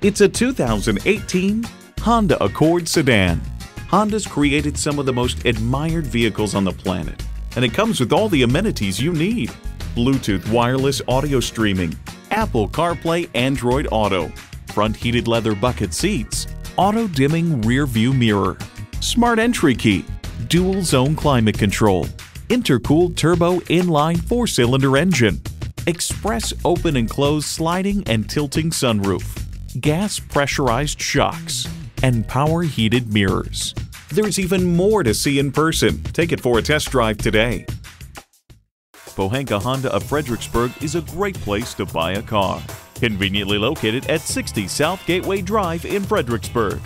It's a 2018 Honda Accord sedan. Honda's created some of the most admired vehicles on the planet, and it comes with all the amenities you need. Bluetooth wireless audio streaming, Apple CarPlay Android Auto, front heated leather bucket seats, auto-dimming rear-view mirror, smart entry key, dual zone climate control, intercooled turbo inline four-cylinder engine, express open and close sliding and tilting sunroof, gas pressurized shocks, and power heated mirrors. There's even more to see in person. Take it for a test drive today. Pohanka Honda of Fredericksburg is a great place to buy a car. Conveniently located at 60 South Gateway Drive in Fredericksburg.